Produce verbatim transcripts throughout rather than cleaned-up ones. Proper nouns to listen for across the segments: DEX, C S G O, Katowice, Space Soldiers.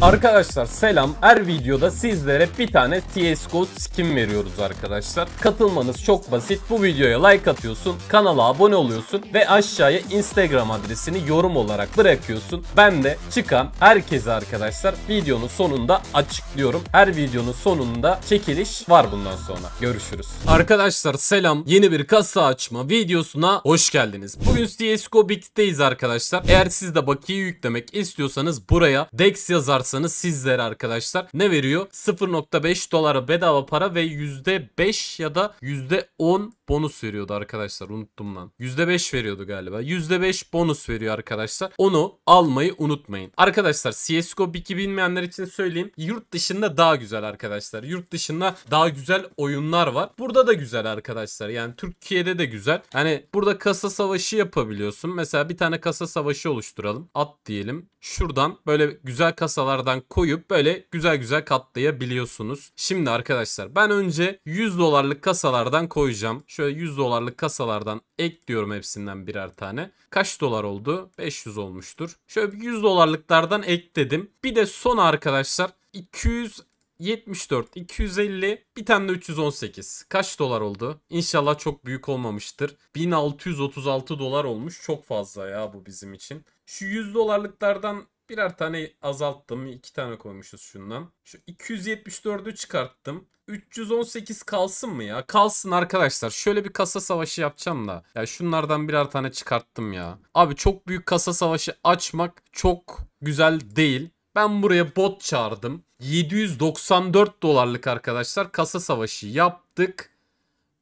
Arkadaşlar selam. Her videoda sizlere bir tane C S G O skin veriyoruz arkadaşlar. Katılmanız çok basit. Bu videoya like atıyorsun, kanala abone oluyorsun ve aşağıya Instagram adresini yorum olarak bırakıyorsun. Ben de çıkan herkese arkadaşlar videonun sonunda açıklıyorum. Her videonun sonunda çekiliş var bundan sonra. Görüşürüz. Arkadaşlar selam. Yeni bir kasa açma videosuna hoş geldiniz. Bugün C S G O Big'teyiz arkadaşlar. Eğer siz de bakiye yüklemek istiyorsanız buraya D E X yazarsınız. Sizlere arkadaşlar ne veriyor? sıfır nokta beş dolara bedava para ve yüzde beş ya da yüzde on bonus veriyordu arkadaşlar. Unuttum lan. yüzde beş veriyordu galiba. yüzde beş bonus veriyor arkadaşlar. Onu almayı unutmayın. Arkadaşlar C S G O Big'i bilmeyenler için söyleyeyim. Yurt dışında daha güzel arkadaşlar. Yurt dışında daha güzel oyunlar var. Burada da güzel arkadaşlar. Yani Türkiye'de de güzel. Yani burada kasa savaşı yapabiliyorsun. Mesela bir tane kasa savaşı oluşturalım. At diyelim. Şuradan böyle güzel kasalar koyup böyle güzel güzel katlayabiliyorsunuz. Şimdi arkadaşlar ben önce yüz dolarlık kasalardan koyacağım. Şöyle yüz dolarlık kasalardan ekliyorum hepsinden birer tane. Kaç dolar oldu? beş yüz olmuştur. Şöyle yüz dolarlıklardan ekledim. Bir de son arkadaşlar iki yüz yetmiş dört, iki yüz elli, bir tane de üç yüz on sekiz. Kaç dolar oldu? İnşallah çok büyük olmamıştır. bin altı yüz otuz altı dolar olmuş. Çok fazla ya bu bizim için. Şu yüz dolarlıklardan birer tane azalttım. iki tane koymuşuz şundan. Şu iki yüz yetmiş dördü çıkarttım. üç yüz on sekiz kalsın mı ya? Kalsın arkadaşlar. Şöyle bir kasa savaşı yapacağım da. Ya şunlardan birer tane çıkarttım ya. Abi çok büyük kasa savaşı açmak çok güzel değil. Ben buraya bot çağırdım. yedi yüz doksan dört dolarlık arkadaşlar kasa savaşı yaptık.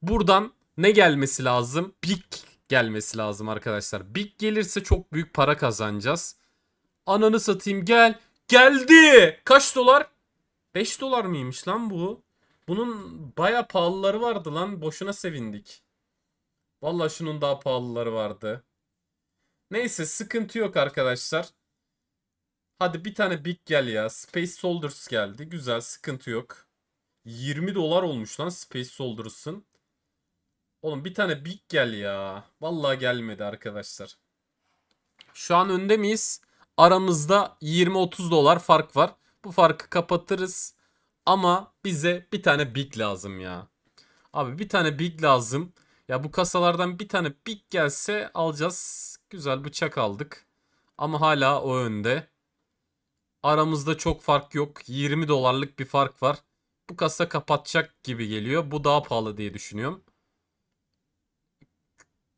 Buradan ne gelmesi lazım? Big gelmesi lazım arkadaşlar. Big gelirse çok büyük para kazanacağız. Ananı satayım, gel. Geldi. Kaç dolar? beş dolar mıymış lan bu? Bunun baya pahalıları vardı lan. Boşuna sevindik. Vallahi şunun daha pahalıları vardı. Neyse sıkıntı yok arkadaşlar. Hadi bir tane big gel ya. Space Soldiers geldi. Güzel, sıkıntı yok. yirmi dolar olmuş lan Space Soldiers'ın. Oğlum bir tane big gel ya. Vallahi gelmedi arkadaşlar. Şu an önde miyiz? Aramızda yirmi otuz dolar fark var. Bu farkı kapatırız. Ama bize bir tane big lazım ya. Abi bir tane big lazım. Ya bu kasalardan bir tane big gelse alacağız. Güzel, bıçak aldık. Ama hala o önde. Aramızda çok fark yok. yirmi dolarlık bir fark var. Bu kasa kapatacak gibi geliyor. Bu daha pahalı diye düşünüyorum.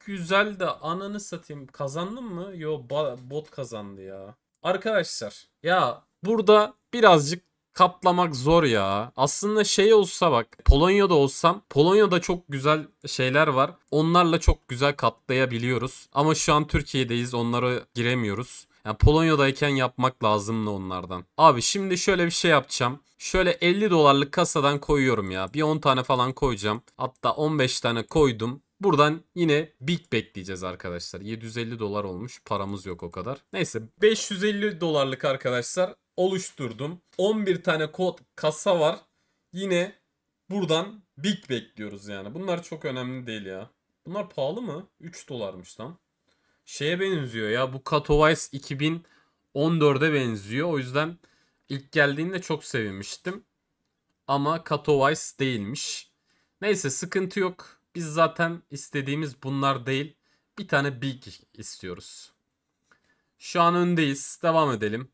Güzel de ananı satayım. Kazandın mı? Yo, bot kazandı ya. Arkadaşlar ya burada birazcık kaplamak zor ya. Aslında şey olsa bak, Polonya'da olsam, Polonya'da çok güzel şeyler var. Onlarla çok güzel katlayabiliyoruz. Ama şu an Türkiye'deyiz, onlara giremiyoruz. Yani Polonya'dayken yapmak lazımdı onlardan. Abi şimdi şöyle bir şey yapacağım. Şöyle elli dolarlık kasadan koyuyorum ya. Bir on tane falan koyacağım. Hatta on beş tane koydum. Buradan yine big bekleyeceğiz arkadaşlar. yedi yüz elli dolar olmuş. Paramız yok o kadar. Neyse beş yüz elli dolarlık arkadaşlar oluşturdum. on bir tane kod kasa var. Yine buradan big bekliyoruz yani. Bunlar çok önemli değil ya. Bunlar pahalı mı? üç dolarmış lan. Şeye benziyor ya. Bu Katowice iki bin on dört'e benziyor. O yüzden ilk geldiğinde çok sevinmiştim. Ama Katowice değilmiş. Neyse sıkıntı yok. Biz zaten istediğimiz bunlar değil. Bir tane big istiyoruz. Şu an öndeyiz. Devam edelim.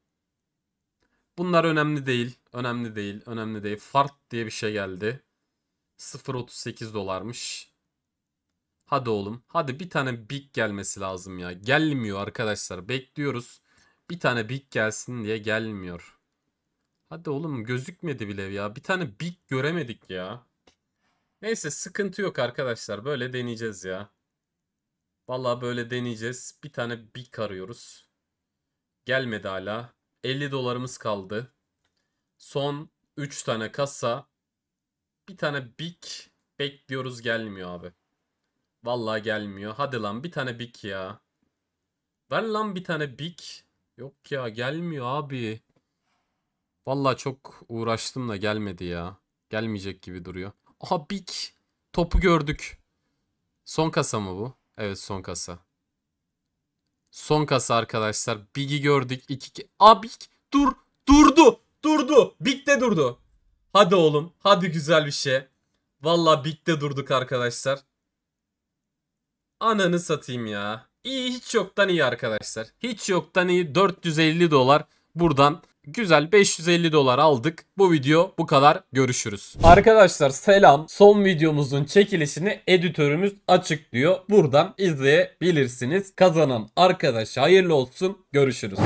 Bunlar önemli değil. Önemli değil. Önemli değil. Fart diye bir şey geldi. sıfır virgül otuz sekiz dolarmış. Hadi oğlum. Hadi bir tane big gelmesi lazım ya. Gelmiyor arkadaşlar. Bekliyoruz. Bir tane big gelsin diye gelmiyor. Hadi oğlum, gözükmedi bile ya. Bir tane big göremedik ya. Neyse sıkıntı yok arkadaşlar. Böyle deneyeceğiz ya. Vallahi böyle deneyeceğiz. Bir tane big arıyoruz. Gelmedi hala. elli dolarımız kaldı. Son üç tane kasa. Bir tane big bekliyoruz, gelmiyor abi. Vallahi gelmiyor. Hadi lan bir tane big ya. Ver lan bir tane big. Yok ya, gelmiyor abi. Vallahi çok uğraştım da gelmedi ya. Gelmeyecek gibi duruyor. Aha big. Topu gördük. Son kasa mı bu? Evet, son kasa. Son kasa arkadaşlar. Big'i gördük. iki. Aa big. Dur. Durdu. durdu. Hadi oğlum. Hadi güzel bir şey. Valla Big'de durduk arkadaşlar. Ananı satayım ya. İyi, hiç yoktan iyi arkadaşlar. Hiç yoktan iyi. Dört yüz elli dolar buradan. Güzel, beş yüz elli dolar aldık. Bu video bu kadar. Görüşürüz. Arkadaşlar selam. Son videomuzun çekilişini editörümüz açıklıyor. Buradan izleyebilirsiniz. Kazanan arkadaşa hayırlı olsun. Görüşürüz.